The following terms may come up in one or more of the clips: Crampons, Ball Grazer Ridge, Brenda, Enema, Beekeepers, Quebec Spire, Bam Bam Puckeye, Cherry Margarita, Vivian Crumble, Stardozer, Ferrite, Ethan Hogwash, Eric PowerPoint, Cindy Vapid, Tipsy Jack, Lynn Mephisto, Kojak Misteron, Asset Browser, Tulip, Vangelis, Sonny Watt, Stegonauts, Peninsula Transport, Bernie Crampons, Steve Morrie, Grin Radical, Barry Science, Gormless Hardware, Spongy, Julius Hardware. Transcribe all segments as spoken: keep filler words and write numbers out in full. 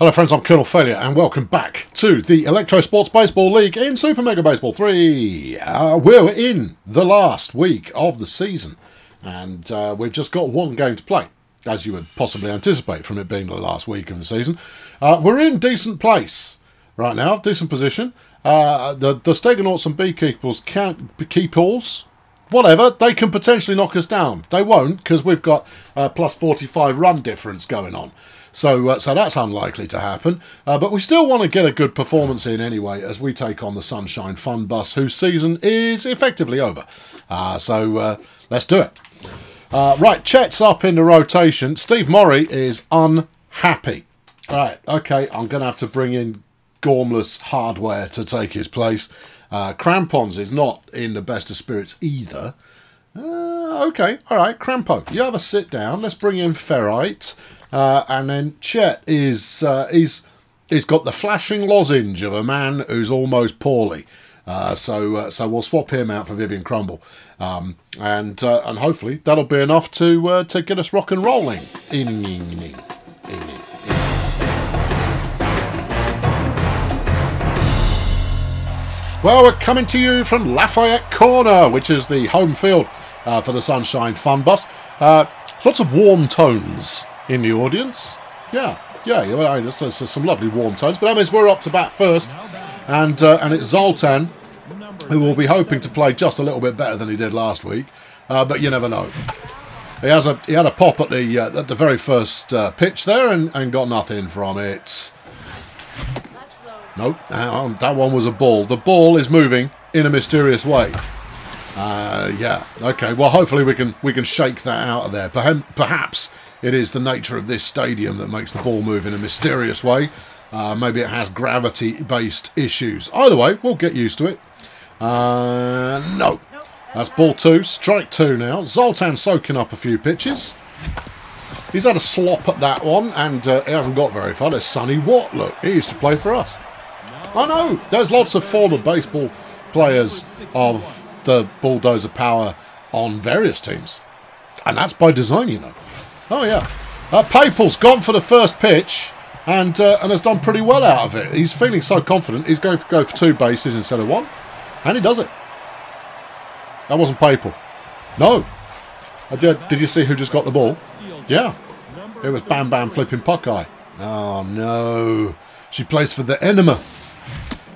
Hello friends, I'm Colonel Failure and welcome back to the Electro Sports Baseball League in Super Mega Baseball three. Uh, we're in the last week of the season and uh, we've just got one game to play, as you would possibly anticipate from it being the last week of the season. Uh, we're in decent place right now, decent position. Uh, the, the Stegonauts and Beekeepers can, Keepers, whatever, they can potentially knock us down. They won't because we've got a plus forty-five run difference going on. So, uh, so that's unlikely to happen. Uh, but we still want to get a good performance in anyway as we take on the Sunshine Fun Bus, whose season is effectively over. Uh, so uh, let's do it. Uh, right, Chet's up in the rotation. Steve Morrie is unhappy. Right, okay, I'm going to have to bring in Gormless Hardware to take his place. Uh, Crampons is not in the best of spirits either. Uh, okay, all right, Crampo, you have a sit down. Let's bring in Ferrite. Uh, and then Chet is, uh, he's, he's got the flashing lozenge of a man who's almost poorly. Uh, so uh, so we'll swap him out for Vivian Crumble. Um, and uh, and hopefully that'll be enough to uh, to get us rock and rolling. In, in, in, in, in. Well, we're coming to you from Lafayette Corner, which is the home field uh, for the Sunshine Fun Bus. Uh, lots of warm tones in the audience. Yeah, yeah, well, there's, there's some lovely warm tones, but that means we're up to bat first, and uh, and it's Zoltan, who will be hoping to play just a little bit better than he did last week, uh, but you never know. He has a he had a pop at the uh, at the very first uh, pitch there, and, and got nothing from it. Nope, that one was a ball. The ball is moving in a mysterious way. Uh, yeah, okay. Well, hopefully we can we can shake that out of there. Perhaps. It is the nature of this stadium that makes the ball move in a mysterious way. Uh, maybe it has gravity-based issues. Either way, we'll get used to it. Uh, no. That's ball two. Strike two now. Zoltan soaking up a few pitches. He's had a slop at that one, and uh, he hasn't got very far. There's Sonny Watt. Look, he used to play for us. I know. There's lots of former baseball players of the Bulldozer Power on various teams. And that's by design, you know. Oh, yeah. Uh, Papel's gone for the first pitch and uh, and has done pretty well out of it. He's feeling so confident. He's going to go for two bases instead of one. And he does it. That wasn't Papel. No. Did, did you see who just got the ball? Yeah. It was Bam Bam flipping Puckeye. Oh, no. She plays for the Enema.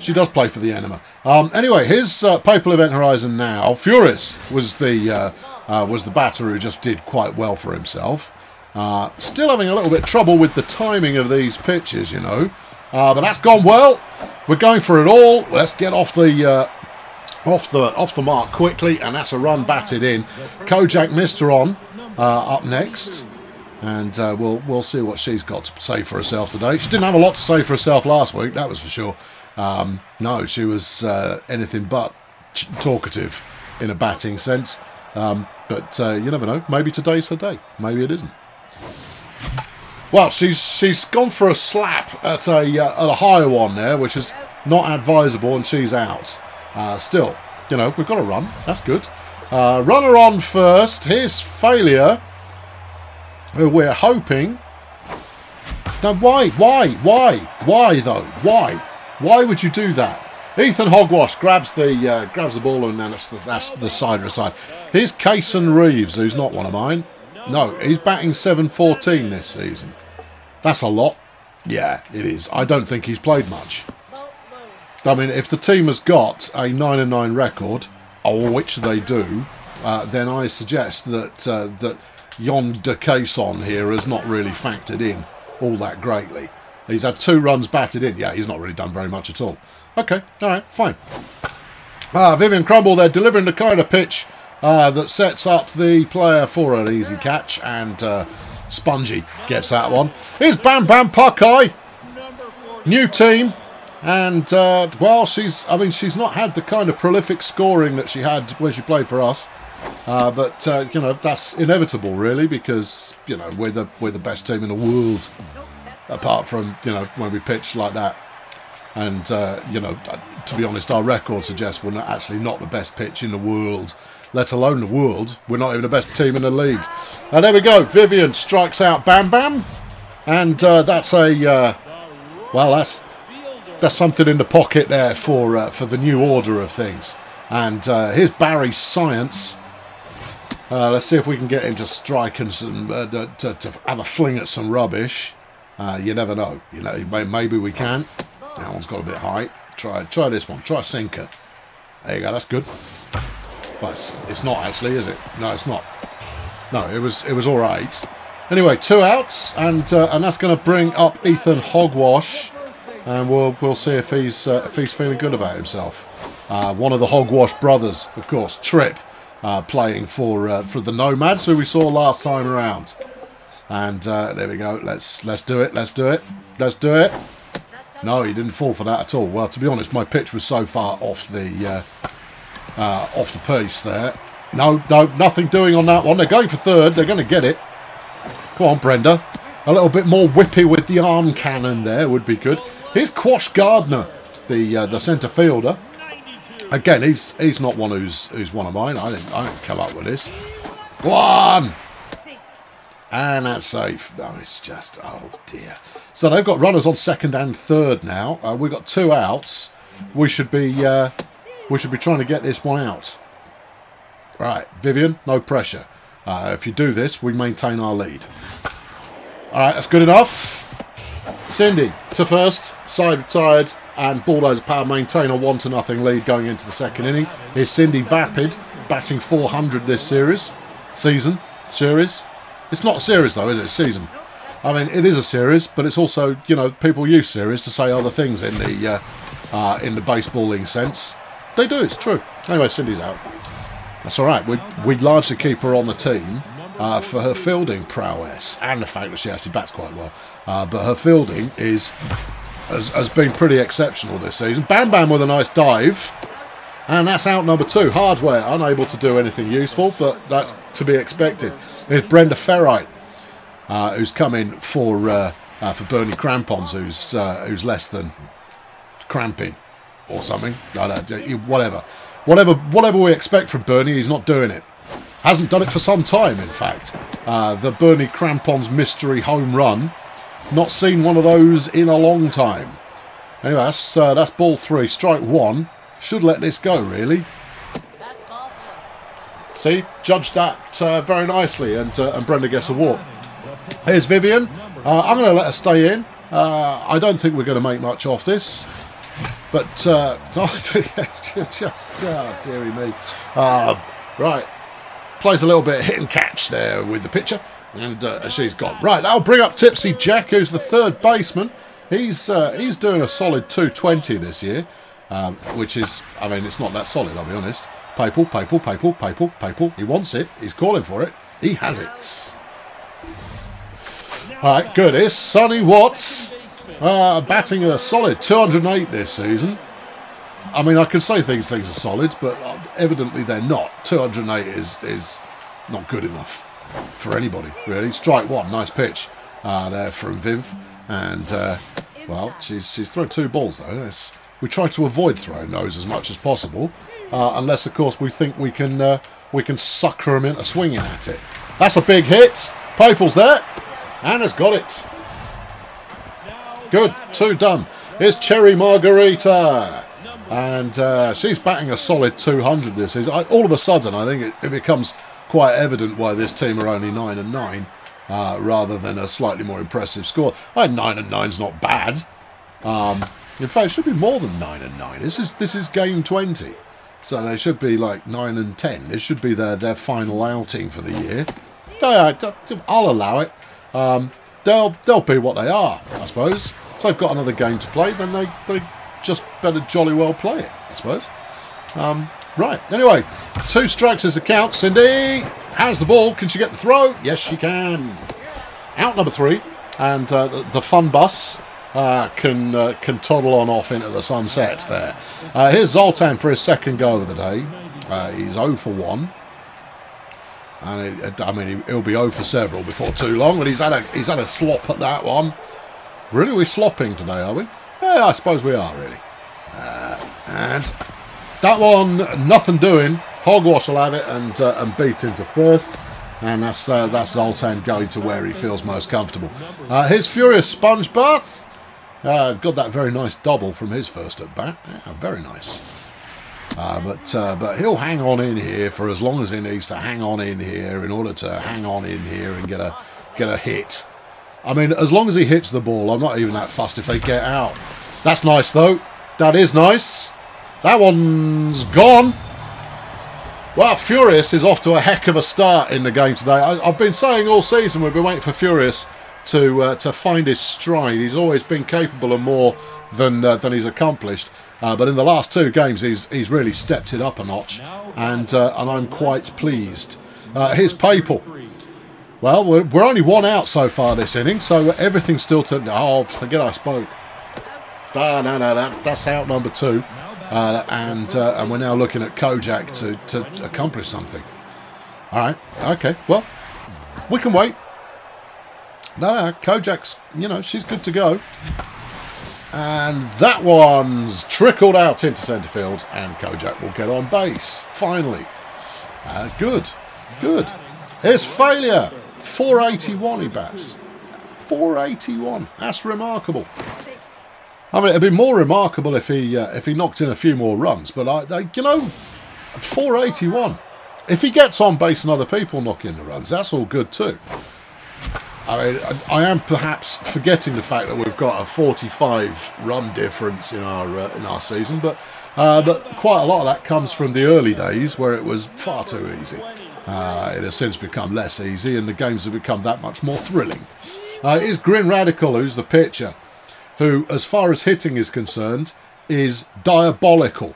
She does play for the Enema. Um, anyway, here's uh, Papel Event Horizon now. Furious was the, uh, uh, was the batter who just did quite well for himself. Uh, still having a little bit of trouble with the timing of these pitches, you know. Uh, but that's gone well. We're going for it all. Let's get off the uh, off the off the mark quickly, and that's a run batted in. Kojak Misteron uh, up next, and uh, we'll we'll see what she's got to say for herself today. She didn't have a lot to say for herself last week, that was for sure. Um, no, she was uh, anything but talkative in a batting sense. Um, but uh, you never know. Maybe today's her day. Maybe it isn't. Well, she's she's gone for a slap at a uh, at a higher one there, which is not advisable, and she's out. Uh, still, you know, we've got a run. That's good. Uh, runner on first. Here's Failure, who we're hoping. Now, why, why, why, why though? Why, why would you do that? Ethan Hogwash grabs the uh, grabs the ball, and then that's the, that's the side to side. Here's Kayson Reeves, who's not one of mine. No, he's batting seven fourteen this season. That's a lot. Yeah, it is. I don't think he's played much. I mean, if the team has got a nine and nine record, or which they do, uh, then I suggest that uh, that Yon de Kayson here has not really factored in all that greatly. He's had two runs batted in. Yeah, he's not really done very much at all. Okay, all right, fine. Ah, Vivian Crumble, they're delivering the kind of pitch Uh, that sets up the player for an easy catch, and uh, Spongy gets that one. Here's Bam Bam Puckeye, new team, and uh, well, she's I mean she's not had the kind of prolific scoring that she had when she played for us, uh, but uh, you know, that's inevitable really, because you know we're the we're the best team in the world, apart from you know when we pitch like that. And uh, you know, to be honest, our record suggests we're not, actually not the best pitch in the world, let alone the world. We're not even the best team in the league. And there we go. Vivian strikes out Bam Bam, and uh, that's a uh, Well, that's that's something in the pocket there for uh, for the new order of things. And uh, here's Barry Science. Uh, let's see if we can get him to strike and some, uh, to, to have a fling at some rubbish. Uh, you never know. You know, maybe we can. That one's got a bit high. Try, try this one. Try a sinker. There you go. That's good. Well, it's, it's not actually, is it? No, it's not. No, it was, it was all right. Anyway, two outs, and uh, and that's going to bring up Ethan Hogwash, and we'll we'll see if he's uh, if he's feeling good about himself. Uh, one of the Hogwash brothers, of course, Trip, uh, playing for uh, for the Nomads, who we saw last time around. And uh, there we go. Let's let's do it. Let's do it. Let's do it. No, he didn't fall for that at all. Well, to be honest, my pitch was so far off the uh, uh, off the piece there. No, no, nothing doing on that one. They're going for third. They're going to get it. Come on, Brenda. A little bit more whippy with the arm cannon there would be good. Here's Quash Gardner, the uh, the centre fielder. Again, he's he's not one who's who's one of mine. I didn't I didn't come up with this. One, and that's safe. No, it's just, oh dear. So they've got runners on second and third now. Uh, we've got two outs. We should be uh, we should be trying to get this one out. Right, Vivian, no pressure. Uh, if you do this, we maintain our lead. All right, that's good enough. Cindy to first, side retired, and Bulldozer Power maintain a one to nothing lead going into the second inning. Here's Cindy Vapid, batting four hundred this series, season, series. It's not a series though, is it? Season. I mean, it is a series, but it's also, you know, people use series to say other things in the uh, uh, in the baseballing sense. They do. It's true. Anyway, Cindy's out. That's all right. We'd, we'd largely keep her on the team uh, for her fielding prowess and the fact that she actually bats quite well. Uh, but her fielding is has, has been pretty exceptional this season. Bam Bam with a nice dive. And that's out number two. Hardware unable to do anything useful, but that's to be expected. There's Brenda Ferrite, uh, who's come in for uh, uh, for Bernie Crampons, who's, uh, who's less than cramping or something. Whatever. Whatever, whatever we expect from Bernie, he's not doing it. Hasn't done it for some time, in fact. Uh, the Bernie Crampons mystery home run. Not seen one of those in a long time. Anyway, that's, uh, that's ball three, strike one. Should let this go, really. See, judged that uh, very nicely, and, uh, and Brenda gets a walk. Here's Vivian. Uh, I'm going to let her stay in. Uh, I don't think we're going to make much off this. But, uh, it's just, oh, dearie me. Uh, right, plays a little bit of hit and catch there with the pitcher, and uh, she's gone. Right, I'll bring up Tipsy Jack, who's the third baseman. He's uh, he's doing a solid two twenty this year, um, which is, I mean, it's not that solid, I'll be honest. Papal, papal, papal, papal, papal. He wants it. He's calling for it. He has it. All right, good. Here's Sonny Watts. Uh, batting a solid two hundred eight this season. I mean, I can say things things are solid, but evidently they're not. two hundred eight is is not good enough for anybody, really. Strike one, nice pitch uh, there from Viv, and uh, well, she's she's thrown two balls though. It's, we try to avoid throwing those as much as possible, uh, unless of course we think we can uh, we can sucker them into swinging at it. That's a big hit. Papal's there, and has got it. Good, two done. Here's Cherry Margarita, and uh, she's batting a solid two hundred this season. I, all of a sudden, I think it, it becomes quite evident why this team are only nine and nine, uh, rather than a slightly more impressive score. I mean, nine and nine's not bad. Um, in fact, it should be more than nine and nine. This is this is game twenty, so they should be like nine and ten. This should be their their final outing for the year. I'll allow it. Um, They'll, they'll be what they are, I suppose. If they've got another game to play, then they, they just better jolly well play it, I suppose. Um, right, anyway, two strikes is the count. Cindy has the ball. Can she get the throw? Yes, she can. Out number three, and uh, the, the fun bus uh, can uh, can toddle on off into the sunset there. Uh, here's Zoltan for his second go of the day. Uh, he's oh for one. And it, I mean, he'll be oh for several before too long. But he's had a he's had a slop at that one. Really, we're slopping today, are we? Yeah, I suppose we are, really. Uh, and that one, nothing doing. Hogwash will have it and uh, and beat into first. And that's uh, that's Zoltan going to where he feels most comfortable. Uh, here's Furious Sponge Bath. Uh, got that very nice double from his first at bat. Yeah, very nice. Uh, but uh, but he'll hang on in here for as long as he needs to hang on in here in order to hang on in here and get a get a hit. I mean, as long as he hits the ball, I'm not even that fussed if they get out. That's nice though. That is nice. That one's gone. Well, Furious is off to a heck of a start in the game today. I, I've been saying all season we've been waiting for Furious to uh, to find his stride. He's always been capable of more than uh, than he's accomplished. Uh, but in the last two games, he's he's really stepped it up a notch, and uh, and I'm quite pleased. Uh, here's Papal. Well, we're, we're only one out so far this inning, so everything's still to. Oh, forget I spoke. Ah, no, no, that, that's out number two. Uh, and uh, and we're now looking at Kojak to, to accomplish something. All right, okay, well, we can wait. No, no, Kojak's, you know, she's good to go. And that one's trickled out into centre field, and Kojak will get on base, finally. Uh, good, good. Here's Failure, four eighty-one he bats. four eighty-one, that's remarkable. I mean, it'd be more remarkable if he uh, if he knocked in a few more runs, but I, they, you know, four eighty-one. If he gets on base and other people knock in the runs, that's all good too. I mean, I, I am perhaps forgetting the fact that we've got a forty-five run difference in our uh, in our season, but uh, but quite a lot of that comes from the early days where it was far too easy. Uh, it has since become less easy, and the games have become that much more thrilling. Uh, it is Grin Radical who's the pitcher, who, as far as hitting is concerned, is diabolical.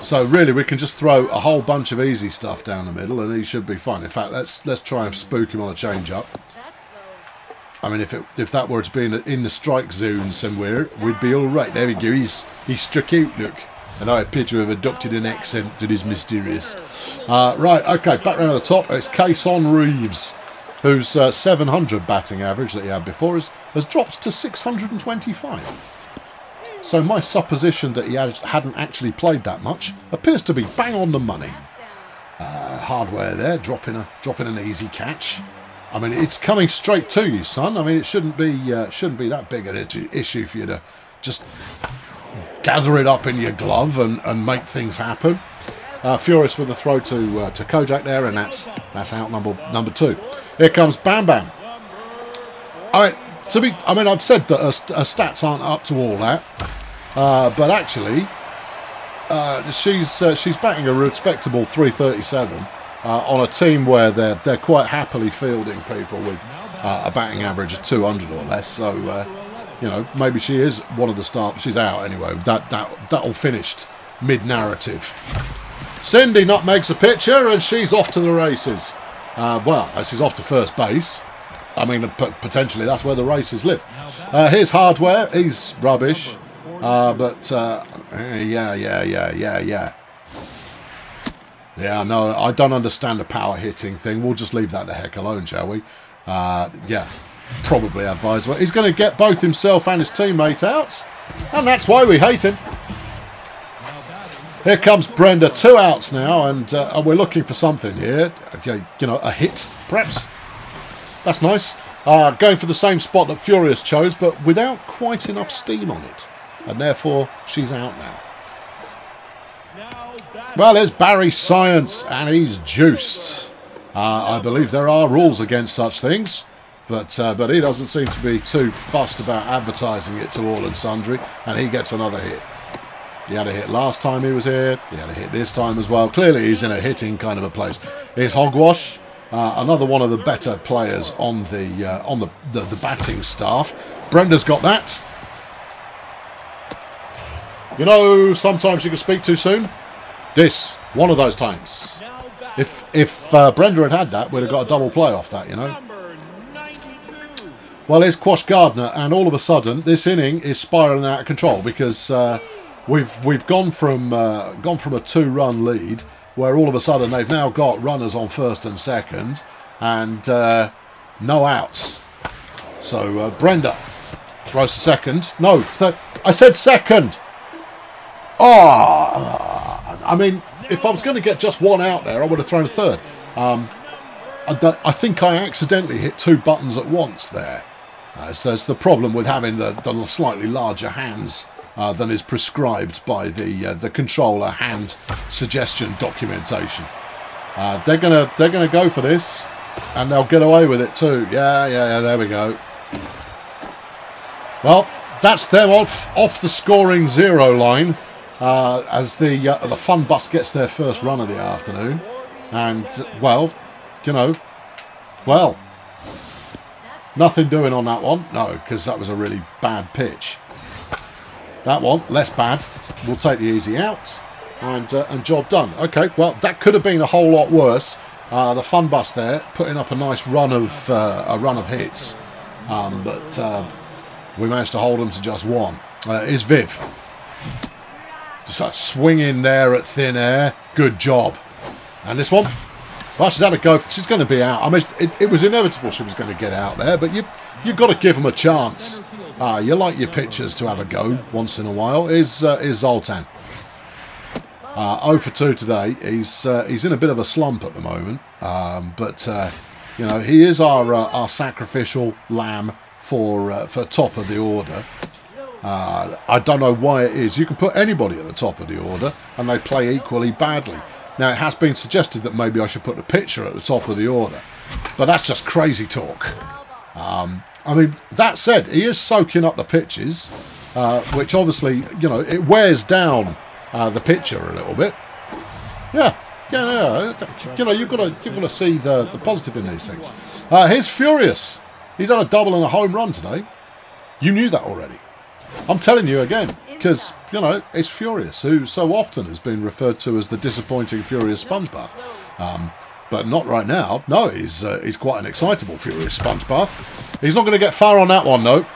So really, we can just throw a whole bunch of easy stuff down the middle, and he should be fine. In fact, let's let's try and spook him on a change-up. I mean, if it, if that were to be in, in the strike zone somewhere, we'd be all right. There we go. He's he's struck out. Look, and I appear to have adopted an accent that is mysterious. Uh, right, okay, back round to the top. It's Kayson Reeves, whose uh, seven hundred batting average that he had before is, has dropped to six hundred twenty-five. So my supposition that he had, hadn't actually played that much appears to be bang on the money. Uh, Hardware there, dropping a dropping an easy catch. I mean, it's coming straight to you, son. I mean, it shouldn't be uh, shouldn't be that big an issue for you to just gather it up in your glove and, and make things happen. Uh, Furious with a throw to uh, to Kojak there, and that's that's out number number two. Here comes Bam Bam. I mean, to be, I mean, I've said that her, her stats aren't up to all that, uh, but actually, uh, she's uh, she's batting a respectable three thirty-seven uh, on a team where they're they're quite happily fielding people with uh, a batting average of two hundred or less. So uh, you know, maybe she is one of the stars. She's out anyway. That that that all finished mid narrative. Cindy nutmegs a pitcher, and she's off to the races. Uh, well, she's off to first base. I mean, potentially that's where the races live. Uh, here's Hardware. He's rubbish. Uh, but, uh, yeah, yeah, yeah, yeah, yeah. Yeah, no, I don't understand the power hitting thing. We'll just leave that the heck alone, shall we? Uh, yeah, probably advisable. He's going to get both himself and his teammate out. And that's why we hate him. Here comes Brenda, two outs now, and uh, we're looking for something here. Okay, you know, a hit, perhaps. That's nice. Uh, going for the same spot that Furious chose, but without quite enough steam on it. And therefore, she's out now. Well, there's Barry Science, and he's juiced. Uh, I believe there are rules against such things, but, uh, but he doesn't seem to be too fussed about advertising it to all and sundry, and he gets another hit. He had a hit last time he was here. He had a hit this time as well. Clearly, he's in a hitting kind of a place. Here's Hogwash, uh, another one of the better players on the uh, on the, the the batting staff. Brenda's got that. You know, sometimes you can speak too soon. This one of those times. If if uh, Brenda had had that, we'd have got a double play off that. You know. Well, here's Quash Gardner, and all of a sudden, this inning is spiralling out of control because. Uh, We've we've gone from uh, gone from a two-run lead where all of a sudden they've now got runners on first and second and uh, no outs. So uh, Brenda throws to second. No, th I said second. Ah, oh, I mean, if I was going to get just one out there, I would have thrown a third. Um, I, I think I accidentally hit two buttons at once there. Uh, so it's the problem with having the, the slightly larger hands uh, than is prescribed by the uh, the controller hand suggestion documentation. Uh, they're gonna they're gonna go for this, and they'll get away with it too. Yeah, yeah, yeah. There we go. Well, that's them off off the scoring zero line uh, as the uh, the fun bus gets their first run of the afternoon, and well, you know, well. Nothing doing on that one. No, because that was a really bad pitch. That one, less bad. We'll take the easy outs and, uh, and job done. Okay, well, that could have been a whole lot worse. Uh, the fun bus there putting up a nice run of, uh, a run of hits. Um, but uh, we managed to hold them to just one. Uh, here's Viv. Just uh, swing in there at thin air. Good job. And this one. Well, she's had a go. She's going to be out. I mean, it, it was inevitable she was going to get out there, but you, you've got to give them a chance. Uh, you like your pitchers to have a go once in a while. Is uh, is Zoltan. Uh, oh for two today. He's uh, he's in a bit of a slump at the moment, um, but uh, you know he is our uh, our sacrificial lamb for uh, for top of the order. Uh, I don't know why it is. You can put anybody at the top of the order, and they play equally badly. Now, it has been suggested that maybe I should put a pitcher at the top of the order, but that's just crazy talk. Um, I mean, that said, he is soaking up the pitches, uh, which obviously, you know, it wears down uh, the pitcher a little bit. Yeah, yeah, yeah. You know, you've got to, you've got to see the, the positive in these things. Uh, here's Furious. He's had a double and a home run today. You knew that already. I'm telling you again, because, you know, it's Furious, who so often has been referred to as the disappointing Furious Spongebath. Um, but not right now. No, he's, uh, he's quite an excitable Furious Spongebath. He's not going to get far on that one, though.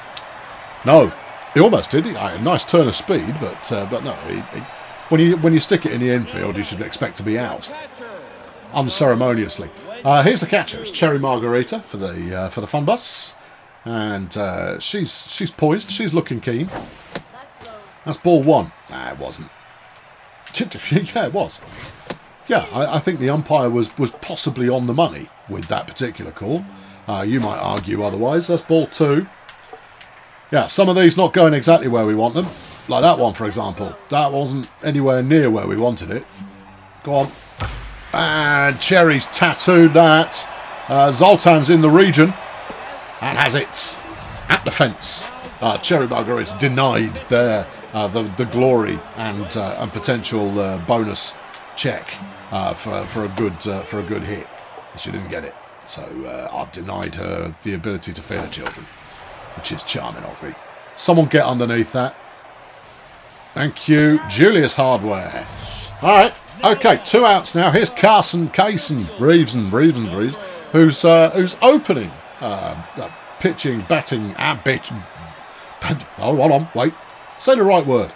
No, he almost did. He had a nice turn of speed, but uh, but no. He, he, when, you, when you stick it in the infield, you should expect to be out. Unceremoniously. Uh, here's the catcher. It's Cherry Margarita for the, uh, for the fun bus. And uh, she's she's poised. She's looking keen. That's ball one. Nah, it wasn't. Yeah, it was. Yeah, I, I think the umpire was was possibly on the money with that particular call. Uh, you might argue otherwise. That's ball two. Yeah, some of these not going exactly where we want them. Like that one, for example. That wasn't anywhere near where we wanted it. Go on. And Cherry's tattooed that. Uh, Zoltan's in the region. And has it at the fence. Uh, Cherry Margarita denied their, uh, the, the glory and, uh, and potential uh, bonus check uh, for, for, a good, uh, for a good hit. She didn't get it. So uh, I've denied her the ability to feed her children, which is charming of me. Someone get underneath that. Thank you. Julius Hardware. All right. Okay, two outs now. Here's Carson, Kayson, Reeves and Reeves and Reeves, who's, uh, who's opening. Uh, uh, pitching, batting, ah, bitch. Oh, hold on, wait. Say the right word.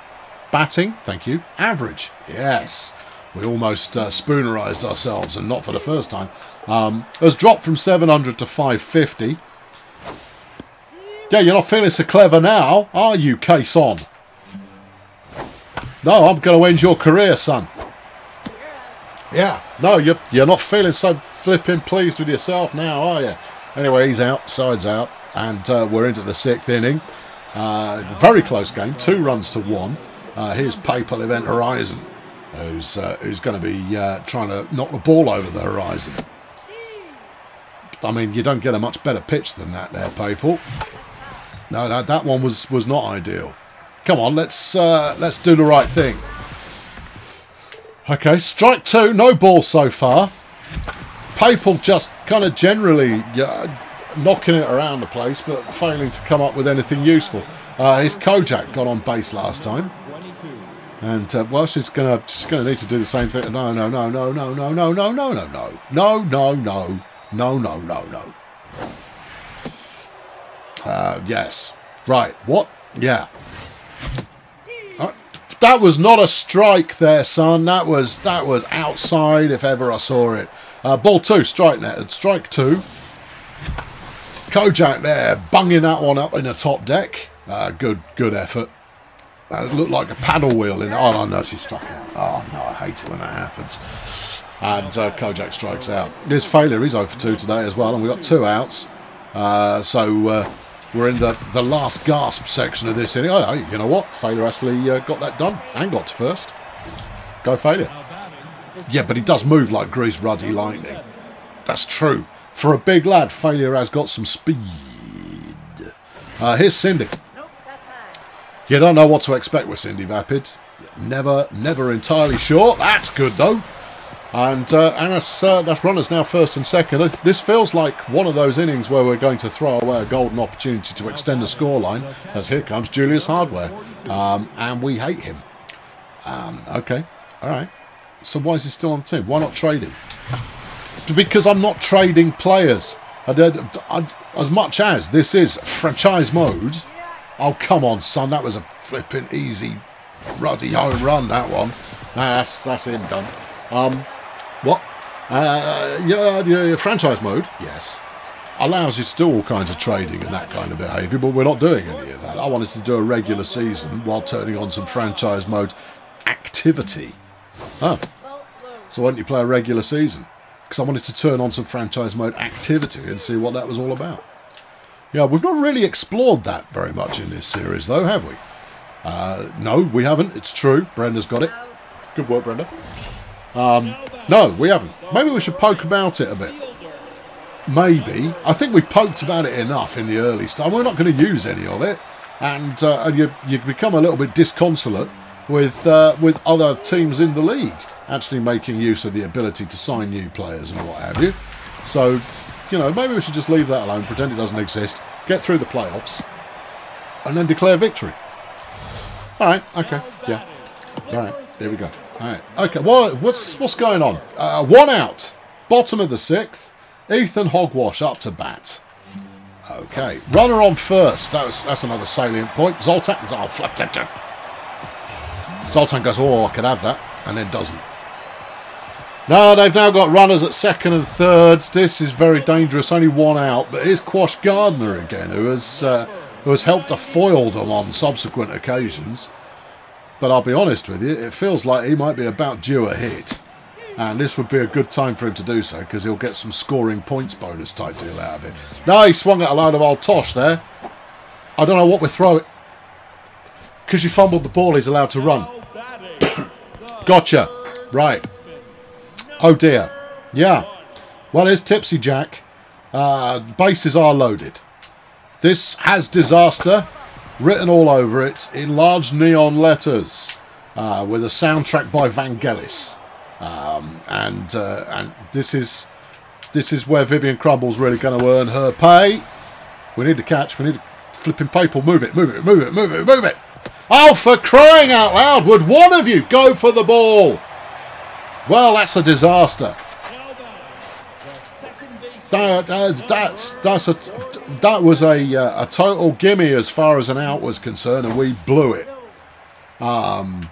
Batting, thank you. Average, yes. We almost uh, spoonerized ourselves, and not for the first time. Um, has dropped from seven hundred to five fifty. Yeah, you're not feeling so clever now, are you, Kayson? No, I'm going to end your career, son. Yeah, no, you're, you're not feeling so flipping pleased with yourself now, are you? Anyway, he's out, side's out, and uh, we're into the sixth inning. Uh, very close game, two runs to one. Uh, here's Papal Event Horizon, who's uh, who's going to be uh, trying to knock the ball over the horizon. I mean, you don't get a much better pitch than that there, Papal. No, no, that one was was not ideal. Come on, let's uh, let's do the right thing. Okay, strike two, no ball so far. Papal just kind of generally uh, knocking it around the place, but failing to come up with anything useful. Uh, his Kojak got on base last time, and uh, well, she's gonna she's gonna need to do the same thing. No, no, no, no, no, no, no, no, no, no, no, no, no, no, no, no, no, no. Uh, yes, right. What? Yeah. That was not a strike there, son. That was that was outside if ever I saw it. Uh, ball two, strike net, strike two. Kojak there, bunging that one up in the top deck. Uh, good, good effort. That looked like a paddle wheel. In oh, no, no, she struck out. Oh, no, I hate it when that happens. And uh, Kojak strikes out. There's Failure. He's oh for two today as well, and we've got two outs. Uh, so, uh, We're in the, the last gasp section of this inning. Oh, you know what? Failure actually uh, got that done and got to first. Go Failure. Yeah, but he does move like Grease Ruddy Lightning. That's true. For a big lad, Failure has got some speed. Uh, here's Cindy. You don't know what to expect with Cindy Vapid. Never, never entirely sure. That's good, though. And uh, Anna's, uh, that's runners now first and second. This, this feels like one of those innings where we're going to throw away a golden opportunity to extend the scoreline, as here comes Julius Hardware. Um, and we hate him. Um, okay, all right. So why is he still on the team? Why not trade him? Because I'm not trading players. I did, I, as much as this is franchise mode. Oh, come on, son. That was a flipping easy, ruddy home run, that one. Nah, that's, that's him done. Um... What? Uh, yeah, yeah, franchise mode, yes. Allows you to do all kinds of trading and that kind of behaviour, but we're not doing any of that. I wanted to do a regular season while turning on some franchise mode activity. Oh. So why don't you play a regular season? Because I wanted to turn on some franchise mode activity and see what that was all about. Yeah, we've not really explored that very much in this series, though, have we? Uh, no, we haven't. It's true. Brenda's got it. Good work, Brenda. Um, no, we haven't. Maybe we should poke about it a bit. Maybe. I think we poked about it enough in the early start. We're not going to use any of it. And, uh, and you, you become a little bit disconsolate with, uh, with other teams in the league actually making use of the ability to sign new players and what have you. So, you know, maybe we should just leave that alone, pretend it doesn't exist, get through the playoffs, and then declare victory. All right, okay, yeah. All right, here we go. All right, okay, well, what's, what's going on? Uh, one out, bottom of the sixth, Ethan Hogwash up to bat. Okay, runner on first, that was, that's another salient point. Zoltan, oh, flat, flat, flat. Zoltan goes, oh, I could have that, and then doesn't. No, they've now got runners at second and thirds. This is very dangerous, only one out, but here's Quash Gardner again, who has, uh, who has helped to foil them on subsequent occasions. But I'll be honest with you, it feels like he might be about due a hit. And this would be a good time for him to do so, because he'll get some scoring points bonus type deal out of it. No, he swung at a load of old tosh there. I don't know what we're throwing. Because you fumbled the ball, he's allowed to run. Gotcha. Right. Oh, dear. Yeah. Well, here's Tipsy Jack. Uh, the bases are loaded. This has disaster written all over it in large neon letters, uh, with a soundtrack by Vangelis, um, and uh, and this is this is where Vivian Crumble's really going to earn her pay. We need to catch. We need to flipping people. Move it. Move it. Move it. Move it. Move it. Oh, for crying out loud! Would one of you go for the ball? Well, that's a disaster. That, that, that's, that's a, that was a, uh, a total gimme as far as an out was concerned, and we blew it. Um,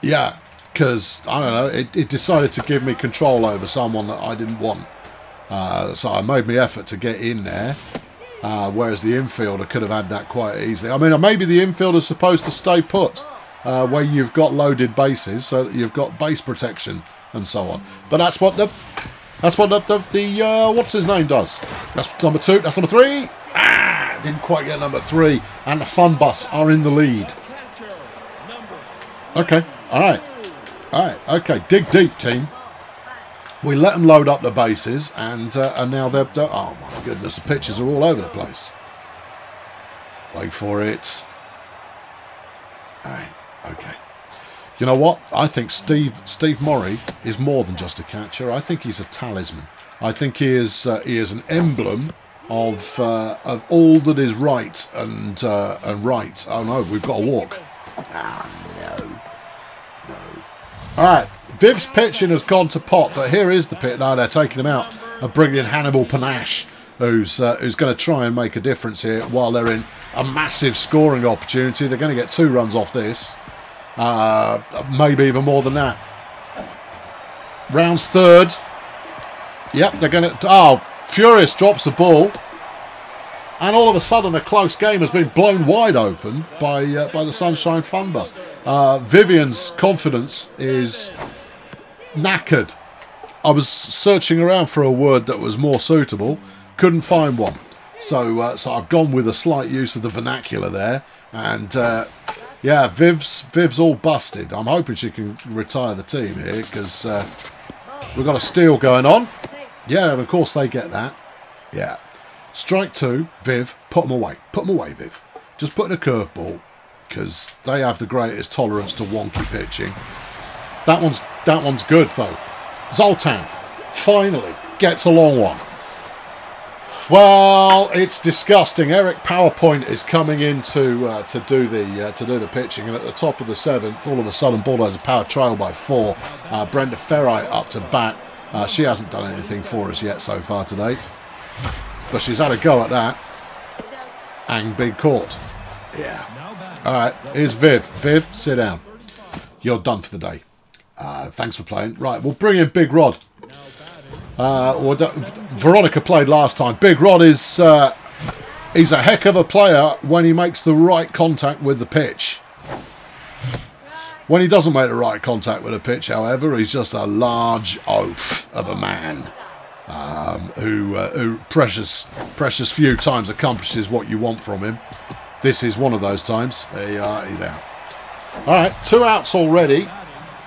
yeah, because, I don't know, it, it decided to give me control over someone that I didn't want. Uh, so I made my effort to get in there, uh, whereas the infielder could have had that quite easily. I mean, maybe the infielder's supposed to stay put, uh, where you've got loaded bases, so that you've got base protection and so on. But that's what the... That's what the, the, the uh, what's-his-name does. That's number two. That's number three. Ah, didn't quite get number three. And the Fun Bus are in the lead. Okay. All right. All right. Okay. Dig deep, team. We let them load up the bases, and uh, and now they're... Oh, my goodness. The pitches are all over the place. Wait for it. All right. Okay. You know what? I think Steve Steve Morrie is more than just a catcher. I think he's a talisman. I think he is uh, he is an emblem of uh, of all that is right and uh, and right. Oh no, we've got to walk. Ah no, no. All right, Viv's pitching has gone to pot, but here is the pitch. No, they're taking him out and bringing in Hannibal Panache, who's uh, who's going to try and make a difference here while they're in a massive scoring opportunity. They're going to get two runs off this. Uh, maybe even more than that. Rounds third. Yep, they're going to... Oh, Furious drops the ball. And all of a sudden, a close game has been blown wide open by uh, by the Sunshine Fun Bus. Uh, Vivian's confidence is knackered. I was searching around for a word that was more suitable. Couldn't find one. So, uh, so I've gone with a slight use of the vernacular there, and uh, yeah, Viv's Viv's all busted. I'm hoping she can retire the team here because uh, we've got a steal going on. Yeah, and of course they get that. Yeah, strike two, Viv. Put them away. Put them away, Viv. Just put in a curveball because they have the greatest tolerance to wonky pitching. That one's that one's good though. Zoltan finally gets a long one. Well, it's disgusting. Eric PowerPoint is coming in to uh, to do the uh, to do the pitching, and at the top of the seventh, all of a sudden, Bulldogs Power trail by four. Uh, Brenda Ferrite up to bat. Uh, she hasn't done anything for us yet so far today, but she's had a go at that. And big court. Yeah. All right. Here's Viv. Viv, sit down. You're done for the day. Uh, thanks for playing. Right, we'll bring in Big Rod. Uh, or Veronica played last time. Big Rod is uh, he's a heck of a player when he makes the right contact with the pitch. When he doesn't make the right contact with a pitch, however, he's just a large oaf of a man um, who, uh, who precious, precious few times accomplishes what you want from him. This is one of those times. He, uh, he's out. All right, two outs already,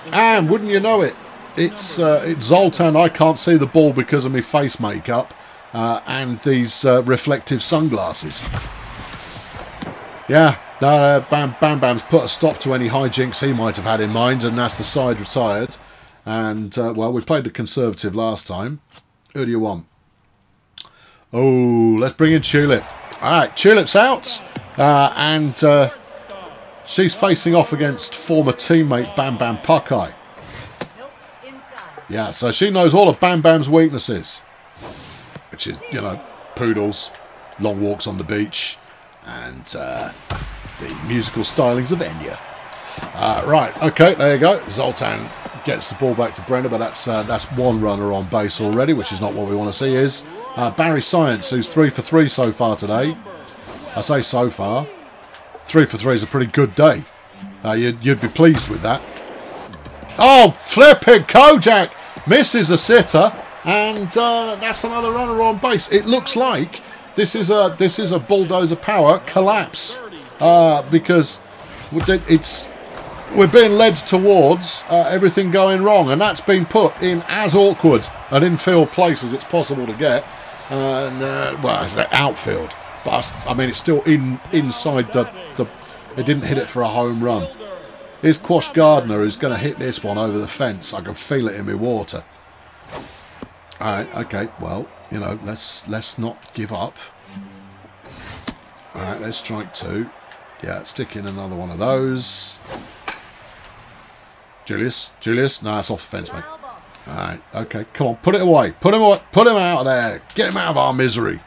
and wouldn't you know it? It's, uh, it's Zoltan. I can't see the ball because of my face makeup uh, and these uh, reflective sunglasses. Yeah, uh, Bam Bam Bam's put a stop to any hijinks he might have had in mind, and that's the side retired. And, uh, well, we played the Conservative last time. Who do you want? Oh, let's bring in Tulip. All right, Tulip's out, uh, and uh, she's facing off against former teammate Bam Bam Puckeye. Yeah, so she knows all of Bam Bam's weaknesses, which is, you know, poodles, long walks on the beach, and uh, the musical stylings of Enya. Uh, right, okay, there you go. Zoltan gets the ball back to Brenda, but that's uh, that's one runner on base already, which is not what we want to see. Is uh, Barry Science, who's three for three so far today. I say so far, three for three is a pretty good day. Uh, you'd, you'd be pleased with that. Oh, flipping Kojak misses a sitter, and uh, that's another runner on base. It looks like this is a this is a Bulldozer Power collapse uh, because it's we're being led towards uh, everything going wrong, and that's been put in as awkward an infield place as it's possible to get. And uh, well, it's an outfield, but I mean it's still in inside the the. It didn't hit it for a home run. Here's Quash Gardner, who's going to hit this one over the fence. I can feel it in my water. All right, okay, well, you know, let's let's not give up. All right, let's strike two. Yeah, stick in another one of those. Julius, Julius. No, it's off the fence, mate. All right, okay, come on, put it away. Put him away. Put him out of there. Get him out of our misery.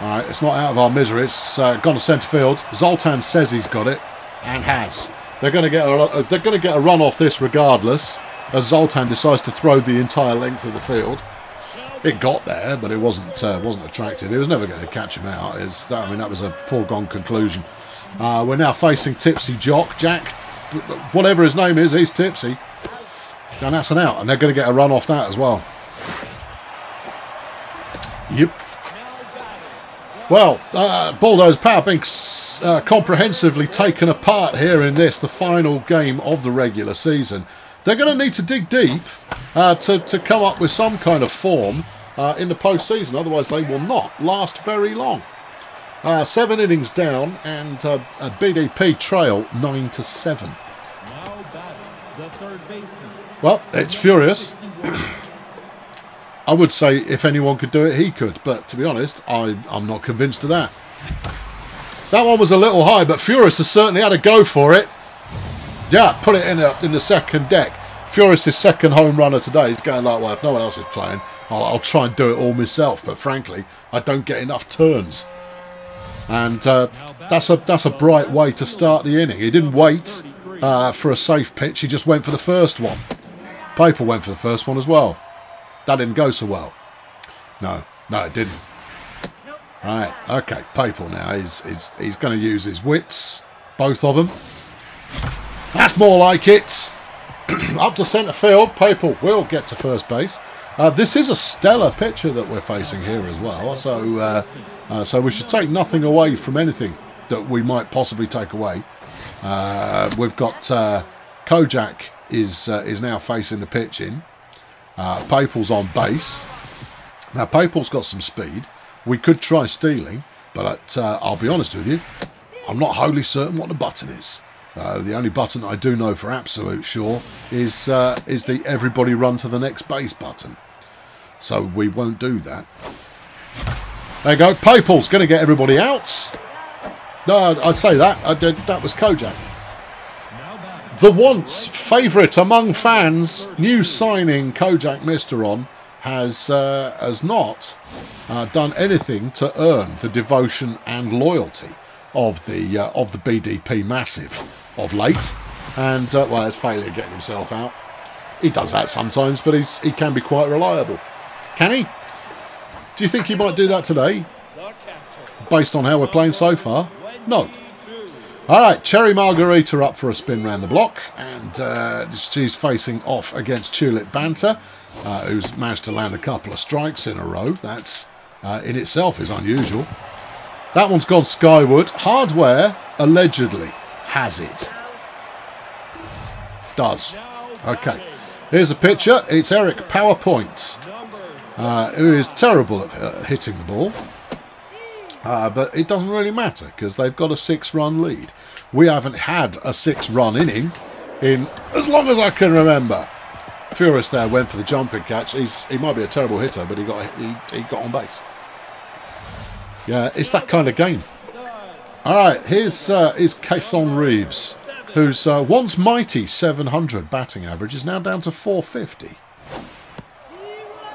All right, it's not out of our misery. It's uh, gone to centre field. Zoltan says he's got it. And has. They're going to get a, they're going to get a run off this regardless, as Zoltan decides to throw the entire length of the field. It got there, but it wasn't uh, wasn't attractive. It was never going to catch him out. Is that? I mean, that was a foregone conclusion. Uh, we're now facing Tipsy Jock Jack, whatever his name is. He's Tipsy, and that's an out. And they're going to get a run off that as well. Yep. Well, uh, Bulldogs Power being uh, comprehensively taken apart here in this, the final game of the regular season. They're going to need to dig deep uh, to, to come up with some kind of form uh, in the postseason, otherwise they will not last very long. Uh, seven innings down, and uh, a B D P trail nine to seven. Well, it's Furious. I would say if anyone could do it, he could. But to be honest, I, I'm not convinced of that. That one was a little high, but Furious has certainly had a go for it. Yeah, put it in, a, in the second deck. Furious' second home runner today is going like, well, if no one else is playing, I'll, I'll try and do it all myself. But frankly, I don't get enough turns. And uh, that's, a, that's a bright way to start the inning. He didn't wait uh, for a safe pitch. He just went for the first one. Paper went for the first one as well. That didn't go so well. No, no, it didn't. Right, okay. Papal now is he's, he's, he's going to use his wits, both of them. That's more like it. Up to centre field. Papal will get to first base. Uh, this is a stellar pitcher that we're facing here as well, so uh, uh, so we should take nothing away from anything that we might possibly take away. Uh, we've got uh, Kojak is uh, is now facing the pitch in. Uh, Papel's on base. Now Papel's got some speed. We could try stealing, but uh, I'll be honest with you, I'm not wholly certain what the button is. Uh, the only button I do know for absolute sure is uh, is the everybody run to the next base button. So we won't do that. There you go. Papel's going to get everybody out. No, I'd say that. I did, that was Kojak. The once favourite among fans, new signing Kojak Misteron has uh, has not uh, done anything to earn the devotion and loyalty of the uh, of the B D P massive of late. And uh, well, it's Failure getting himself out. He does that sometimes, but he's he can be quite reliable. Can he? Do you think he might do that today? Based on how we're playing so far, no. All right, Cherry Margarita up for a spin round the block, and uh, she's facing off against Tulip Banter, uh, who's managed to land a couple of strikes in a row. That's uh, in itself is unusual. That one's gone skyward. Hardware allegedly has it. Does. Okay. Here's a picture. It's Eric PowerPoint, uh, who is terrible at uh, hitting the ball. Uh, but it doesn't really matter because they've got a six-run lead. We haven't had a six-run inning in as long as I can remember. Furious there went for the jumping catch. He's, he might be a terrible hitter, but he got he, he got on base. Yeah, it's that kind of game. All right, here's uh, is Kayson Reeves, whose uh, once mighty seven hundred batting average is now down to four fifty.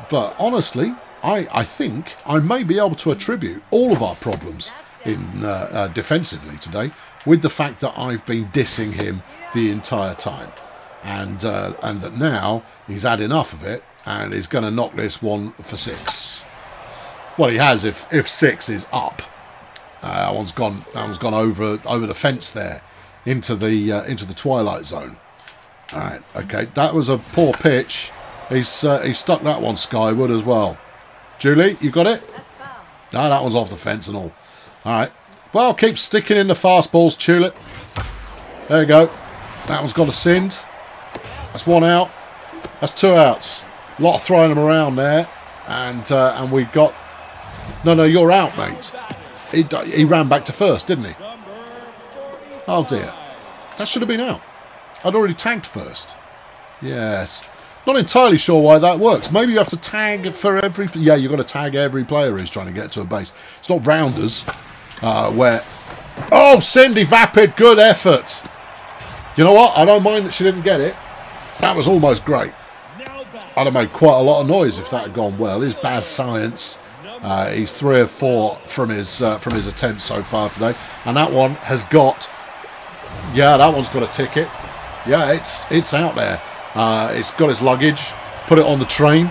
But honestly, I, I think I may be able to attribute all of our problems in uh, uh, defensively today with the fact that I've been dissing him the entire time, and uh, and that now he's had enough of it and he's going to knock this one for six. Well, he has if if six is up. Uh, that one's gone. That one's gone over over the fence there, into the uh, into the twilight zone. All right, okay, that was a poor pitch. He's uh, he stuck that one skyward as well. Julie, you got it? No, that one's off the fence and all. All right. Well, keep sticking in the fastballs, Tulip. There you go. That one's got a sind. That's one out. That's two outs. A lot of throwing them around there. And uh, and we got... No, no, you're out, mate. He, he ran back to first, didn't he? Oh, dear. That should have been out. I'd already tagged first. Yes. Not entirely sure why that works. Maybe you have to tag for every... Yeah, you've got to tag every player who's trying to get to a base. It's not rounders uh, where... Oh, Cindy Vapid, good effort. You know what? I don't mind that she didn't get it. That was almost great. I'd have made quite a lot of noise if that had gone well. Here's Barry Science. Uh, he's three or four from his uh, from his attempts so far today. And that one has got... Yeah, that one's got a ticket. Yeah, it's it's out there. Uh, it's got his luggage, put it on the train.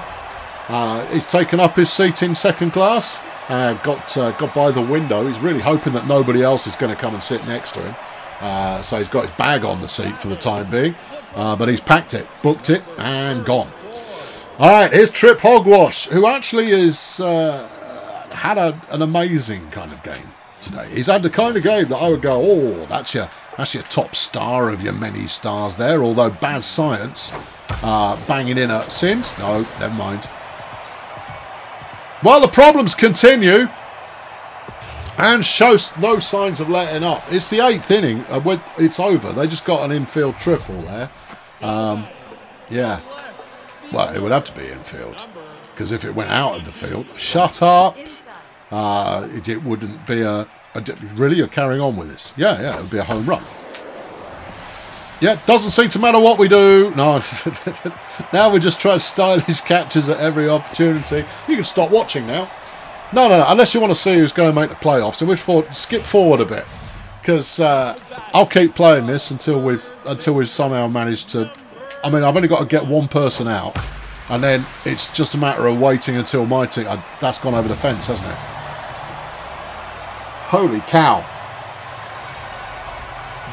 Uh, he's taken up his seat in second class, uh, got uh, got by the window. He's really hoping that nobody else is going to come and sit next to him. Uh, so he's got his bag on the seat for the time being. Uh, but he's packed it, booked it, and gone. All right, here's Trip Hogwash, who actually is uh, had a, an amazing kind of game today. He's had the kind of game that I would go, oh, that's your... That's your top star of your many stars there, although Baz Science uh, banging in at Sims. No, never mind. Well, the problems continue and shows no signs of letting up. It's the eighth inning. It's over. They just got an infield triple there. Um, yeah. Well, it would have to be infield because if it went out of the field, shut up. Uh, it, it wouldn't be a... Really, you're carrying on with this? Yeah, yeah, it would be a home run. Yeah, doesn't seem to matter what we do. No, now we just try stylish catches at every opportunity. You can stop watching now. No, no, no, unless you want to see who's going to make the playoffs. In which for skip forward a bit, because uh, I'll keep playing this until we've until we've somehow managed to. I mean, I've only got to get one person out, and then it's just a matter of waiting until my team. Uh, that's gone over the fence, hasn't it? Holy cow.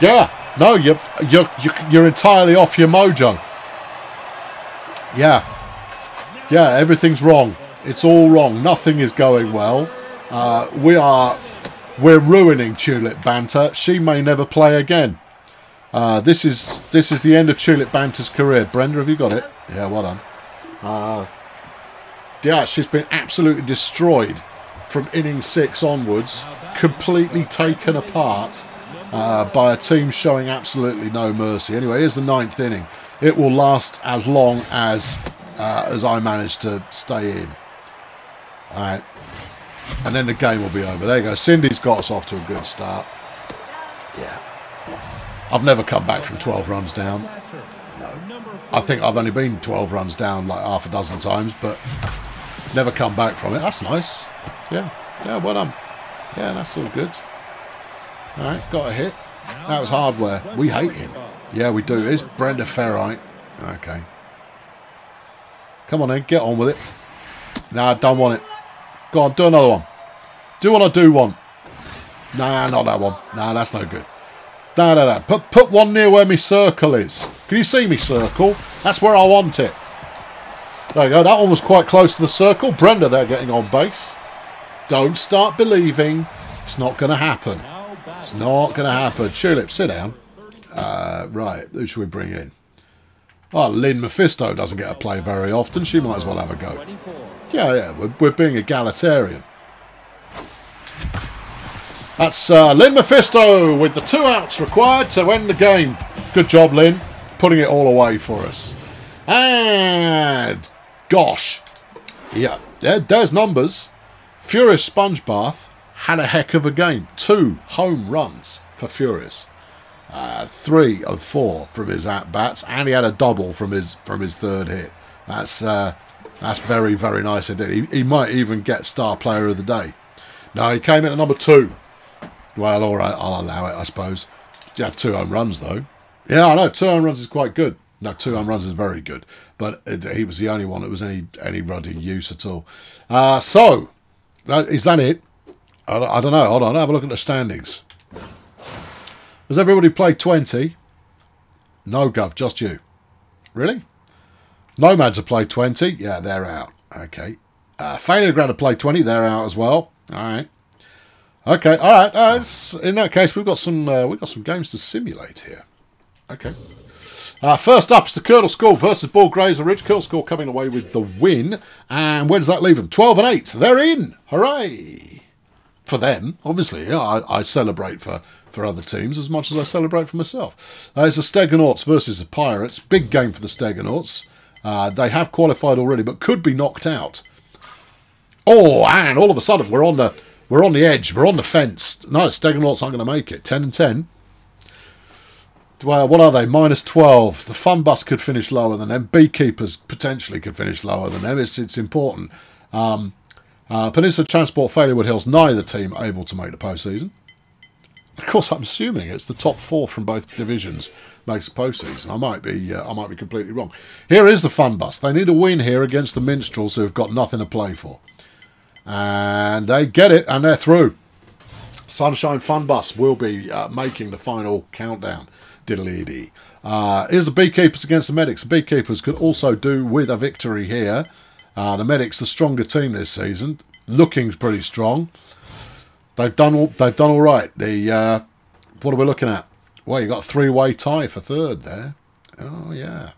Yeah. No, you're, you're, you're entirely off your mojo. Yeah. yeah, everything's wrong. It's all wrong. Nothing is going well. Uh, we are, we're ruining Tulip Banter. She may never play again. Uh, this is this is the end of Tulip Banter's career. Brenda, have you got it? Yeah, well done. Uh, yeah, she's been absolutely destroyed from inning six onwards, completely taken apart uh, by a team showing absolutely no mercy. Anyway, here's the ninth inning. It will last as long as uh, as I manage to stay in. All right. And then the game will be over. There you go. Cindy's got us off to a good start. Yeah. I've never come back from twelve runs down. No. I think I've only been twelve runs down like half a dozen times, but never come back from it. That's nice. Yeah. Yeah, well done. Yeah, that's all good. All right. Got a hit. That was Hardware. We hate him. Yeah, we do. It's Brenda Ferrite. Okay. Come on then. Get on with it. No, I don't want it. Go on, do another one. Do what I do want. Nah, not that one. Nah, that's no good. Nah, nah, nah. Put, put one near where my circle is. Can you see me circle? That's where I want it. There you go. That one was quite close to the circle. Brenda there getting on base. Don't start believing. It's not going to happen. It's not going to happen. Tulip, sit down. Uh, right, who should we bring in? Oh, Lynn Mephisto doesn't get to play very often. She might as well have a go. Yeah, yeah, we're, we're being egalitarian. That's uh, Lynn Mephisto with the two outs required to end the game. Good job, Lynn, putting it all away for us. And gosh, yeah, there, there's numbers. Furious Spongebath had a heck of a game. Two home runs for Furious. Uh, three of four from his at-bats, and he had a double from his from his third hit. That's... Uh, That's very, very nice indeed. He, he might even get Star Player of the Day. No, he came in at number two. Well, all right, I'll allow it, I suppose. You have two home runs, though. Yeah, I know, two home runs is quite good. No, two home runs is very good. But it, he was the only one that was any, any running use at all. Uh, so, that, is that it? I, I don't know. Hold on, have a look at the standings. Has everybody played twenty? No, Gov, just you. Really? Nomads have played twenty. Yeah, they're out. Okay. Uh, Failure Ground have played twenty. They're out as well. All right. Okay. All right. Uh, in that case, we've got some uh, we've got some games to simulate here. Okay. Uh, first up is the Colonel School versus Ball Grazer Ridge. Colonel School coming away with the win. And where does that leave them? twelve and eight. They're in. Hooray. For them, obviously. Yeah, I, I celebrate for, for other teams as much as I celebrate for myself. Uh, it's the Stegonauts versus the Pirates. Big game for the Stegonauts. Uh, they have qualified already, but could be knocked out. Oh, and all of a sudden we're on the we're on the edge, we're on the fence. No, Stegonauts aren't going to make it. Ten and ten. Well, what are they? Minus twelve. The Fun Bus could finish lower than them. Beekeepers potentially could finish lower than them. It's it's important. Um, uh, Peninsula Transport, Failurewood Hills. Neither team able to make the postseason. Of course, I'm assuming it's the top four from both divisions makes the postseason. I might be, uh, I might be completely wrong. Here is the Fun Bus. They need a win here against the Minstrels, who have got nothing to play for, and they get it, and they're through. Sunshine Fun Bus will be uh, making the final countdown. Diddly-dee. Uh, here's the Beekeepers against the Medics. The Beekeepers could also do with a victory here. Uh, the Medics, the stronger team this season, looking pretty strong. They've done all. They've done all right. The uh, what are we looking at? Well, you got a three-way tie for third there. Oh yeah,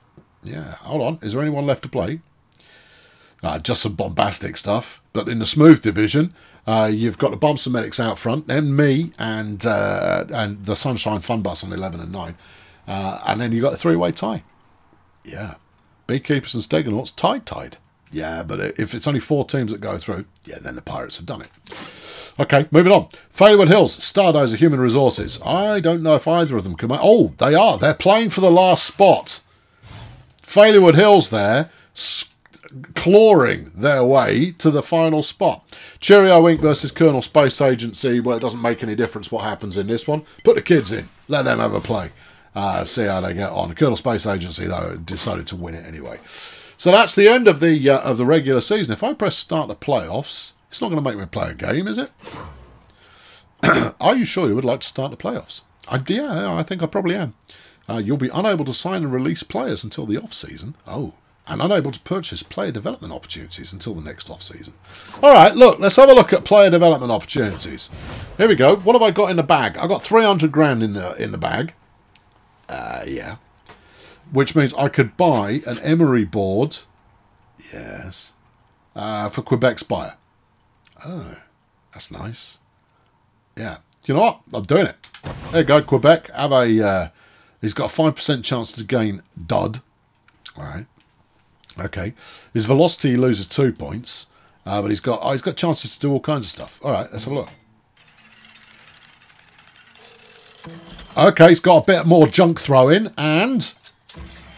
yeah. Hold on. Is there anyone left to play? Uh, just some bombastic stuff. But in the smooth division, uh, you've got the Bumps and Medics out front, then me and uh, and the Sunshine Fun Bus on eleven and nine, uh, and then you got a three-way tie. Yeah, Beekeepers and Stegonauts tied, tied. Yeah, but if it's only four teams that go through, yeah, then the Pirates have done it. Okay, moving on. Failurewood Hills, Stardozer Human Resources. I don't know if either of them can... Oh, they are. They're playing for the last spot. Failurewood Hills there, clawing their way to the final spot. Cheerio Incorporated versus Colonel Space Agency. Well, it doesn't make any difference what happens in this one. Put the kids in. Let them have a play. Uh, see how they get on. Colonel Space Agency, though, decided to win it anyway. So that's the end of the uh, of the regular season. If I press start the playoffs, it's not going to make me play a game, is it? Are you sure you would like to start the playoffs? I, yeah, I think I probably am. Uh, you'll be unable to sign and release players until the off season. Oh, and unable to purchase player development opportunities until the next off-season. Alright, look, let's have a look at player development opportunities. Here we go. What have I got in the bag? I've got three hundred grand in the, in the bag. Uh, yeah. Which means I could buy an emery board. Yes. Uh, for Quebec Spire. Oh, that's nice. Yeah. You know what? I'm doing it. There you go, Quebec. Have a... Uh, he's got a five percent chance to gain dud. All right. Okay. His velocity loses two points. Uh, but he's got oh, he's got chances to do all kinds of stuff. All right. Let's have a look. Okay. He's got a bit more junk throw in. And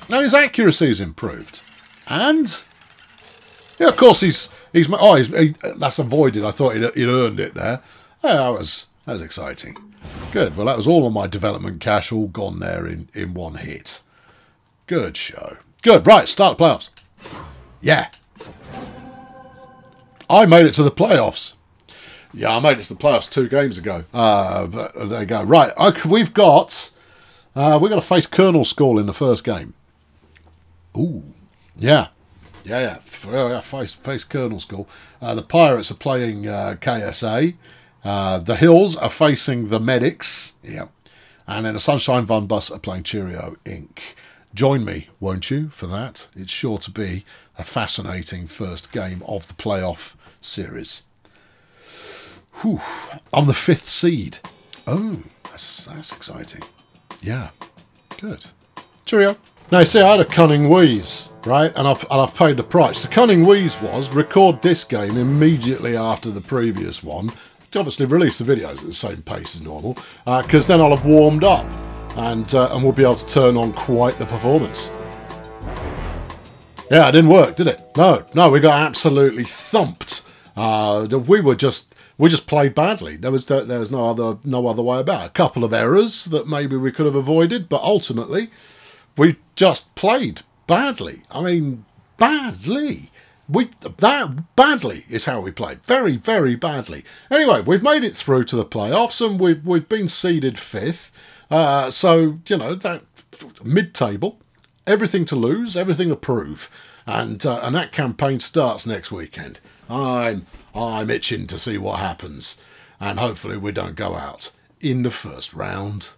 now his accuracy is improved. And... yeah, of course, he's... he's oh, he's, he, that's avoided. I thought he'd, he'd earned it there. Yeah, that was, that was exciting. Good. Well, that was all on my development cash, all gone there in, in one hit. Good show. Good. Right, start the playoffs. Yeah. I made it to the playoffs. Yeah, I made it to the playoffs two games ago. Uh, but there you go. Right, okay, we've got... Uh, we're going to face Colonel School in the first game. Ooh. Yeah. Yeah, yeah, face, face Colonel School. Uh, the Pirates are playing uh, K S A. Uh, the Hills are facing the Medics. Yeah. And then the Sunshine Fun Bus are playing Cheerio Incorporated. Join me, won't you, for that? It's sure to be a fascinating first game of the playoff series. Whew. I'm the fifth seed. Oh, that's, that's exciting. Yeah. Good. Cheerio. Now, you see, I had a cunning wheeze, right? And I've, and I've paid the price. The cunning wheeze was record this game immediately after the previous one. Obviously, release the videos at the same pace as normal, because uh, then I'll have warmed up, and, uh, and we'll be able to turn on quite the performance. Yeah, it didn't work, did it? No, no, we got absolutely thumped. Uh, we were just... we just played badly. There was there was no other no other way about it. A couple of errors that maybe we could have avoided, but ultimately, we just played badly. I mean, badly. We that badly is how we played. Very, very badly. Anyway, we've made it through to the playoffs, and we've we've been seeded fifth. Uh, so you know that mid-table, everything to lose, everything to prove, and uh, and that campaign starts next weekend. I'm. I'm itching to see what happens, and hopefully we don't go out in the first round.